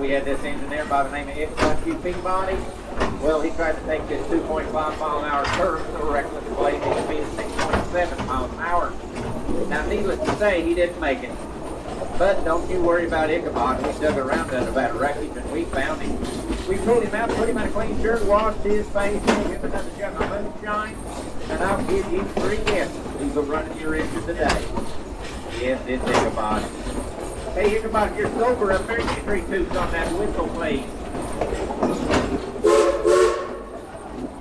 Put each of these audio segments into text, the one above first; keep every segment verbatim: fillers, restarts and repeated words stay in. We had this engineer by the name of Ichabod Kupimbani. Well, he tried to take this two point five mile an hour curve to a reckless blade at a speed of six point seven miles an hour. Now, needless to say, he didn't make it. But don't you worry about Ichabod. We dug around under that wreckage and we found him. We pulled him out, put him in a clean shirt, washed his face, gave him another jug of moonshine, and I'll give you three guesses who's running your engine today. Yes, it's Ichabod. Hey, Ichabod, you're sober up there. You get three tubes on that whistle, please.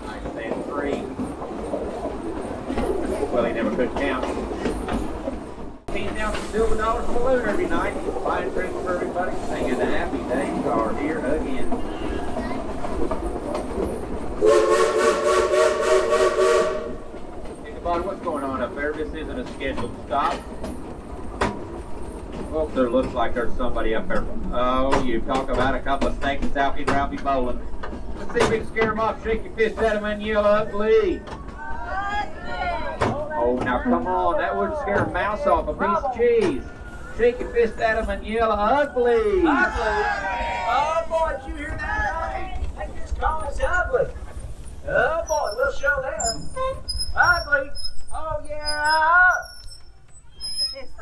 I said three. Well, he never could count. fifteen thousand silver dollars in the balloon every night. Buying drinks for everybody. Singing the happy days are here again. Ichabod, what's going on up there? This isn't a scheduled stop. Well, there looks like there's somebody up there. Oh, you talk about a couple of snakes. It's Alfie and Alfie Bowling. Let's see if we can scare them off. Shake your fist at them and yell ugly. Oh, now come on. That wouldn't scare a mouse off a piece of cheese. Shake your fist at them and yell ugly. Ugly? Oh, boy, did you hear that? They just called us ugly. Oh, boy, we'll show them. Ugly. Oh, yeah. Let's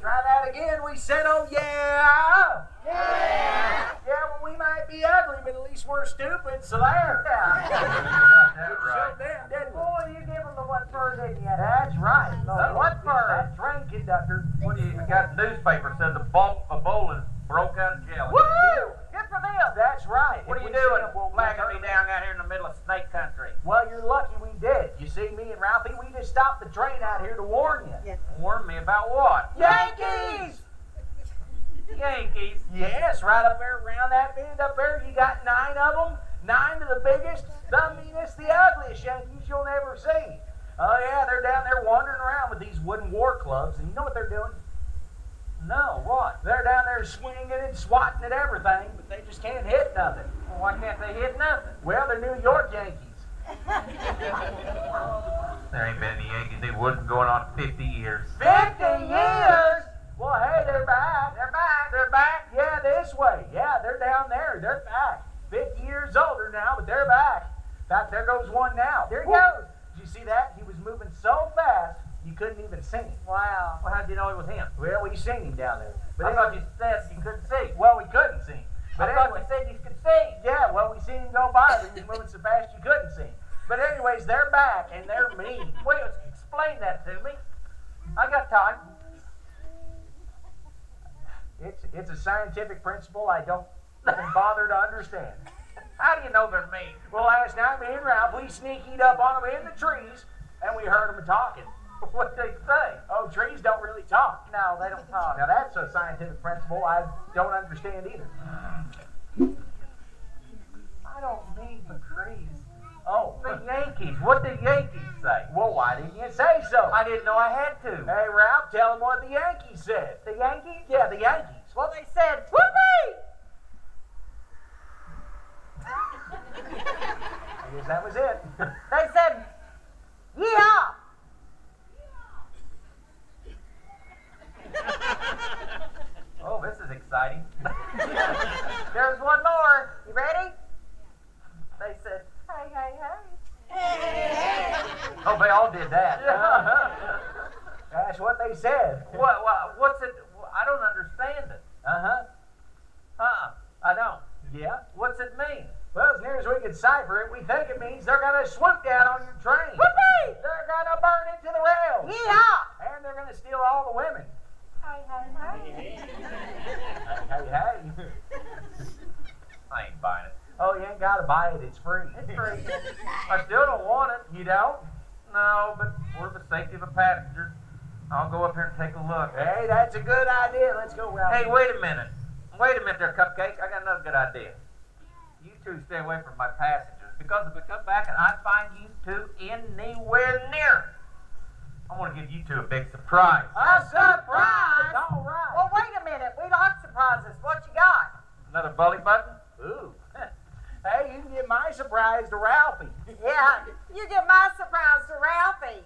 try that again. We said, oh, yeah. Yeah. Yeah, well, we might be ugly, but at least we're stupid, so there. Yeah. Right. Down, didn't boy, you give them the what fur didn't yet. That's right. No, the what fur? That train conductor. What do you got? The newspaper says the bulk of Bowling broke out of jail. Woo! Good for them. That's right. What if are you doing? Them, we'll flagging me down out here in the middle of snake country. Well, you're lucky we did. You see, me and Ralphie, we just stopped the train out here to warn you. Yes. Warn me about what? Yankees! Yankees? Yes, right up there around that bend up there. You got nine of them. Nine of the biggest, the meanest, the ugliest Yankees you'll never see. Oh, yeah, they're down there wandering around with these wooden war clubs. And you know what they're doing? No, what? They're down there swinging and swatting at everything, but they just can't hit nothing. Well, why can't they hit nothing? Well, they're New York Yankees. There ain't been any Yankees. They wouldn't going on fifty years. fifty years? Well, hey, they're back. They're back. They're back. Yeah, this way. Yeah, they're down there. They're back. fifty years older now, but they're back. In fact, there goes one now. There he Woo. goes. Did you see that? He was moving so fast. You couldn't even see him. Wow. Well, how did you know it was him? Well, we seen him down there. But I anyway, thought you said you couldn't see. Well, we couldn't see him. But I anyway, thought you said you could see. Yeah, well, we seen him go by, but he was moving so fast you couldn't see him. But anyways, they're back, and they're mean. Wait, explain that to me. I got time. It's, it's a scientific principle I don't bother to understand. How do you know they're mean? Well, last night, me and Ralph, we sneaked up on them in the trees, and we heard them talking. What they say? Oh, trees don't really talk. No, they don't talk. Now that's a scientific principle I don't understand either. I don't mean the trees. Oh, the Yankees. What the Yankees say? Well, why didn't you say so? I didn't know I had to. Hey, Ralph, tell them what the Yankees said. The Yankees? Yeah, the Yankees. Well, they said, whoopee! I guess that was it. They said, yeehaw! Oh, this is exciting. There's one more. You ready? They said, hey, hey, hey. Hey, hey. Oh, they all did that. Uh-huh. That's what they said. What, what? What's it? I don't understand it. Uh-huh. decipher it, we think it means they're going to swoop down on your train. Whoopee! They're going to burn it to the rails. Yeah. And they're going to steal all the women. Hi, hi, hi. Hey, hey, hey. I ain't buying it. Oh, you ain't got to buy it. It's free. It's free. I still don't want it. You don't? No, but for the safety of the passengers, I'll go up here and take a look. Hey, that's a good idea. Let's go, Ralph. Hey, wait a minute. Wait a minute there, Cupcake. I got another good idea. You two stay away from my passengers, because if we come back and I find you two anywhere near, I want to give you two a big surprise. A surprise? All right. Well, wait a minute. We like surprises. What you got? Another bully button? Ooh. Hey, you can give my surprise to Ralphie. Yeah, you give my surprise to Ralphie.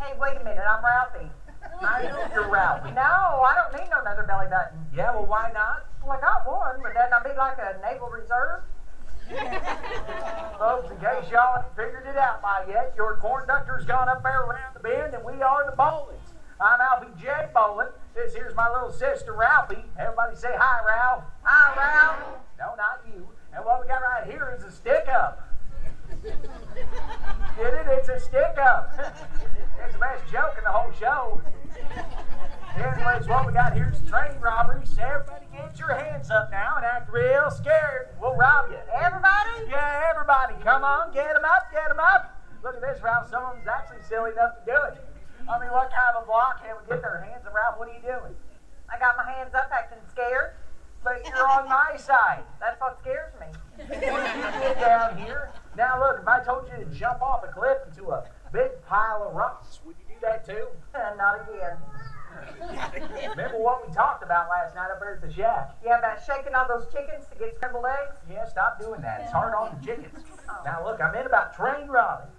Hey, wait a minute, I'm Ralphie. I know you're Ralphie. No, I don't need no another belly button. Yeah, well, why not? Well, I got one, but that'd not be like a naval reserve. Folks, in case y'all haven't figured it out by yet, your conductor's gone up there around the bend, and we are the Bowlings. I'm Alfie J. Bowling. This here's my little sister, Ralphie. Everybody say hi, Ralph. Hi, Ralph. No, not you. And what we got right here is a stick-up. Get it? It's a stick-up. It's the best joke in the whole show. Anyways, what we got here is train robberies. Everybody get your hands up now and act real scared. We'll rob you. Everybody? Yeah, everybody. Come on, get them up, get them up. Look at this, Ralph. Someone's actually silly enough to do it. I mean, what kind of a block can we get their hands around? What are you doing? I got my hands up acting scared. But you're on my side. That's what scares me. What did you get down here? Now look, if I told you to jump off a cliff into a big pile of rocks, would you do that too? Not again. Remember what we talked about last night up there at the shack? Yeah, about shaking all those chickens to get scrambled eggs? Yeah, stop doing that. It's hard on the chickens. Oh. Now look, I'm in about train robbing.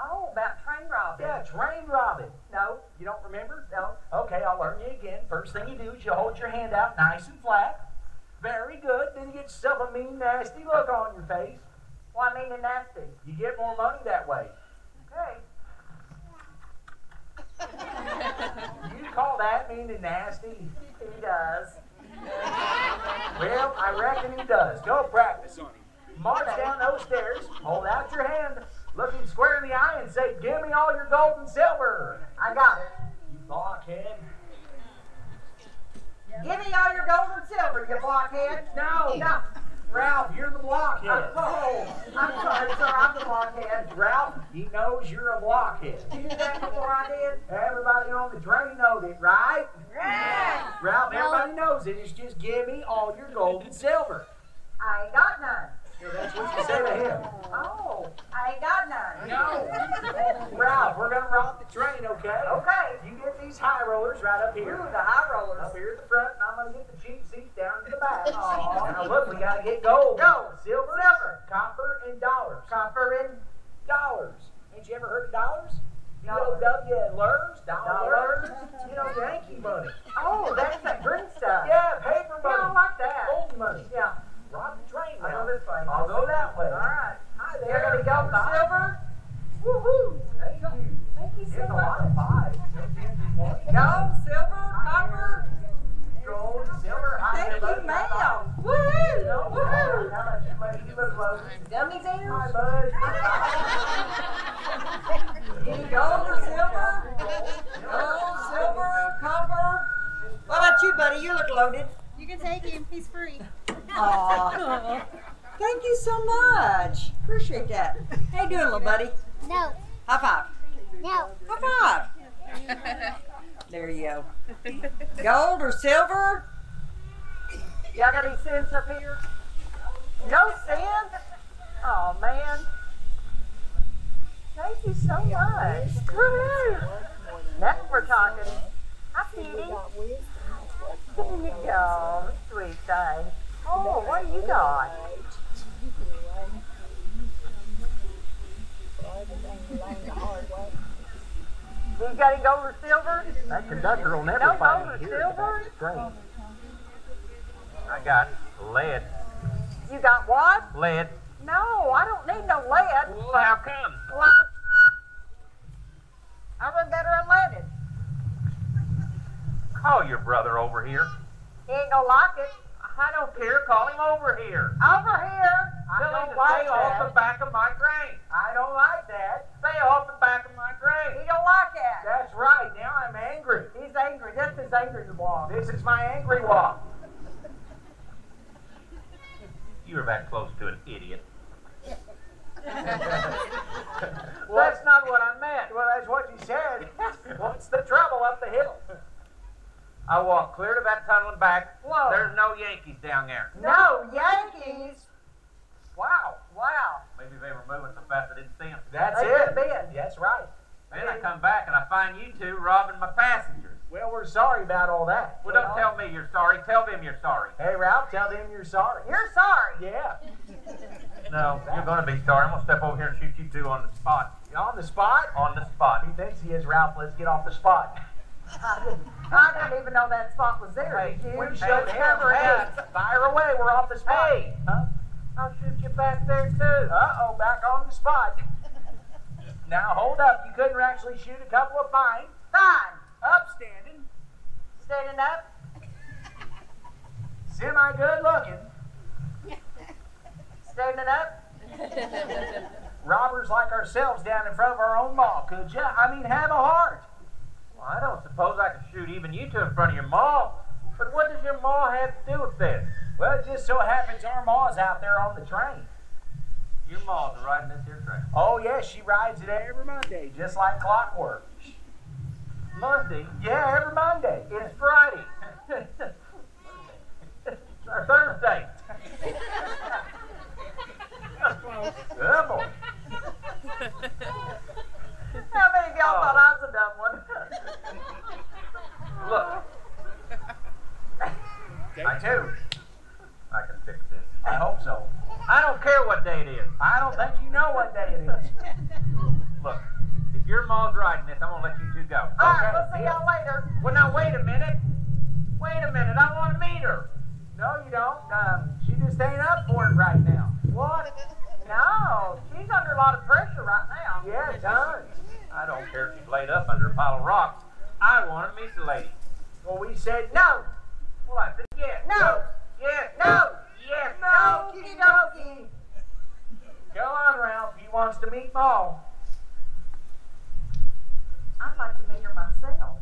Oh, about train robbing. Yeah, train robbing. No, you don't remember? No. Okay, I'll learn you again. First thing you do is you hold your hand out nice and flat. Very good. Then you get yourself a mean, nasty look on your face. Why mean and nasty? You get more money that way. Okay. You call that mean and nasty? He does. Well, I reckon he does. Go practice on him. March down those stairs. Hold out your hand. Look him square in the eye and say, give me all your gold and silver. I got it. You blockhead. Give me all your gold and silver, you blockhead. No, no. Ralph, you're the blockhead. I'm, oh, I'm sorry, sir, I'm the blockhead. Ralph, he knows you're a blockhead. Did you do that before I did? Everybody on the train knows it, right? Yeah. Ralph, well, everybody knows it. It's just give me all your gold and silver. I ain't got none. Yeah, that's what you say to him. Oh, I ain't got none. No. Ralph, we're going to rob the train, okay? Okay. You get these high rollers right up here. Ooh, the high rollers. Up here at the front, and I'm going to get the cheap seats down to the back. Aww. Now look, we got to get gold. Gold. Silver. Silver. Copper and dollars. Copper and dollars. Ain't you ever heard of dollars? Dollars. You know, dollars. Dollars. You know, Yankee money. Oh, that's that green stuff. Yeah, paper money. Yeah, I like that. Gold money. Yeah. Rob the train now. I'll go this way. I'll go that way. All right. Hi there. There we go. Silver. Woohoo. Thank you. Thank you so much. There's a lot of fives. Gold, silver, copper. Gold, silver. Thank you, ma'am. Woohoo. Woohoo. How about you, lady? You look low. Dummy dinner. Hi, bud. Gold or silver? Gold, silver, copper. What about you, buddy? You look loaded. You can take him. He's free. Aw. Thank you so much. Appreciate that. How you doing, little buddy? No. High five. No. High five. There you go. Gold or silver? Y'all got any cents up here? No cents? Oh, man. Thank you so much. Woo-hoo. Now we're talking. Hi, Petey. There you go, sweet thing. Oh, what do you got? You got any gold or silver? That conductor will never no find gold or silver? Strange. I got lead. You got what? Lead. No, I don't need no lead. Well, how come? Well, I run better unleaded. Call your brother over here. He ain't gonna like it. I don't care. Call him over here. Over here? I Tell don't him to like stay that. off the back of my grain. I don't like that. Stay off the back of my grain. He don't like that. That's right. Now I'm angry. He's angry. That's his angry walk. This is my angry walk. You were that close to an idiot. Well, that's not what I meant. Well, that's what you said. What's the trouble up the hill? I walked clear to that tunnel and back. Whoa. There's no Yankees down there. No Yankees? Wow. Wow. Maybe they were moving so fast I didn't see them. That's they it. Been. That's right. Then I, I come back and I find you two robbing my passengers. Well, we're sorry about all that. Well, don't well, tell me you're sorry. Tell them you're sorry. Hey, Ralph, tell them you're sorry. You're sorry. Yeah. No, you're going to be sorry. I'm going to step over here and shoot you two on the spot. You on the spot? On the spot. He thinks he is, Ralph. Let's get off the spot. I, I didn't even know that spot was there. Hey, did you? We showed never had. Fire away. We're off the spot. Hey, huh? I'll shoot you back there, too. Uh-oh, back on the spot. Now, hold up. You couldn't actually shoot a couple of fine. Fine. Up standing. Standing up. Semi-good looking. Standing up. Robbers like ourselves down in front of our own mall, could you? I mean, have a heart. I don't suppose I could shoot even you two in front of your mall. But what does your mall have to do with this? Well, it just so happens our mall's out there on the train. Your mall's riding this here train? Oh, yeah, she rides it every Monday, just like clockwork. Monday? Yeah, every Monday. It's Friday. Or Thursday. Good boy. How many of y'all oh. thought I was a dumb one? Look. I do. I can fix this. I hope so. I don't care what day it is. I don't think you know what day it is. Look, if your mom's riding this, I'm going to let you two go. All okay? right, we'll see y'all later. Well, now, wait a minute. Wait a minute. I want to meet her. No, you don't. Um, she just ain't up for it right now. What? No, she's under a lot of pressure right now. Yeah, it does. I don't care if she's laid up under a pile of rocks. I want to meet the lady. Well, we said no. Well, I said yes. No. Yes. No. Yes. No. Okie dokie. Go on, Ralph. He wants to meet Maul. I'd like to meet her myself.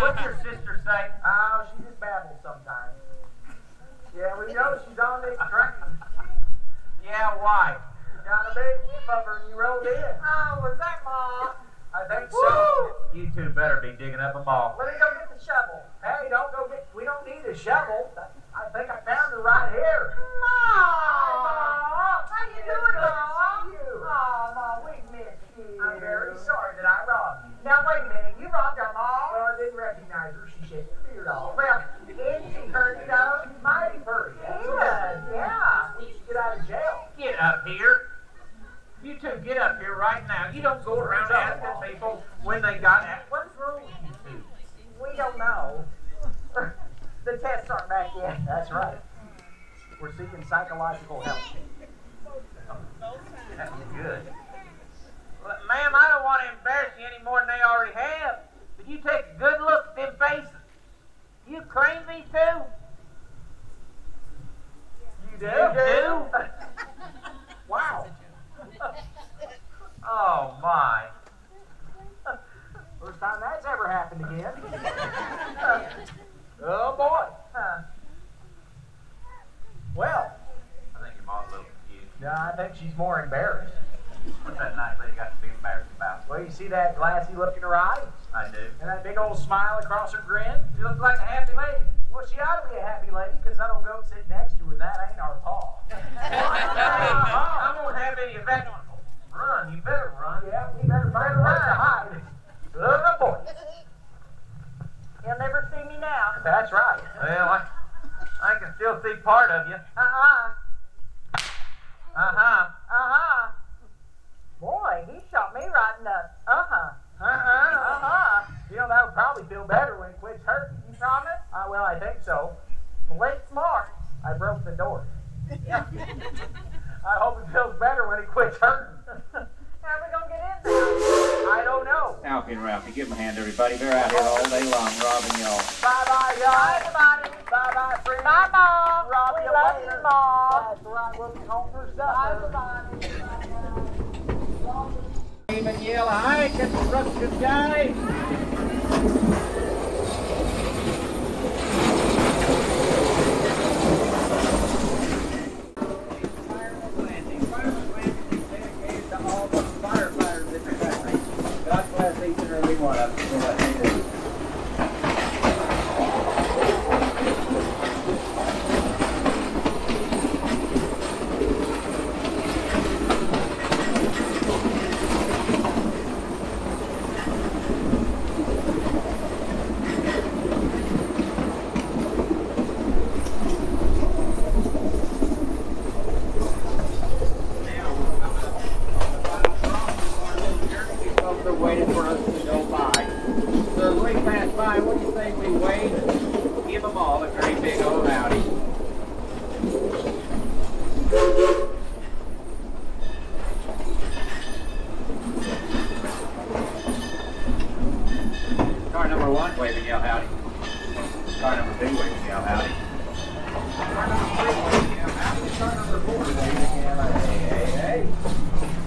What's your sister say? Oh, she just babbles sometimes. Yeah, we know she's on this train. Yeah, why? You got a big whip of her and you rolled in. Oh, was that Ma? I think Woo! so. You two better be digging up a mall. Let me go get the shovel. Hey, don't go get, we don't need a shovel. I think I found her right here. Ma! Ma! How you doing, Ma? Oh, Ma, we missed you. I'm very sorry that I robbed you. Now, wait a minute. You robbed our Ma? Well, I didn't recognize her. She said, you're all. Well, isn't she pretty, though? She's mighty pretty. Yeah, yeah. We should get out of jail. Get up here. You two get up here right now. You don't go around asking people when they got at. What's wrong? We don't know. The tests aren't back yet. That's right. We're seeking psychological help. Oh, that's good. Well, ma'am, I don't want to embarrass you any more than they already have. But you take a good look at them faces. You claim me too? You do? You do? Wow. Oh, my. First time that's ever happened again. Oh, boy. Huh. Well. I think your mom's a little confused. No, I think she's more embarrassed. What's that nice lady got to be embarrassed about? Well, you see that glassy look in her eyes? I do. And that big old smile across her grin? She looks like a happy lady. Well, she ought to be a happy lady, because I don't go sit next to her. That ain't our paw. I won't have any effect on her. Run, you better run. Yeah, we better find a place to hide. Little boy. You'll never see me now. That's right. Well, I, I can still see part of you. Uh-huh. Uh-huh. Uh-huh. Boy, he shot me right in the uh-huh. Uh-huh, uh-huh. You know, that would probably feel better when it quits hurting. You promise? Uh, well, I think so. Late smart. I broke the door. Yeah. I hope it feels better when it quits hurting. How are we going to get in there? I don't know. Alfie and Ralphie. Give them a hand, everybody. They're out here all day long robbing y'all. Bye-bye, y'all. Everybody. Bye-bye, friends. Bye, Mom. Rob, we love you, Mom. That's right. We'll be home for supper. Bye, Bonnie. Even yell, hi, construction guy. Hey, hey, hey.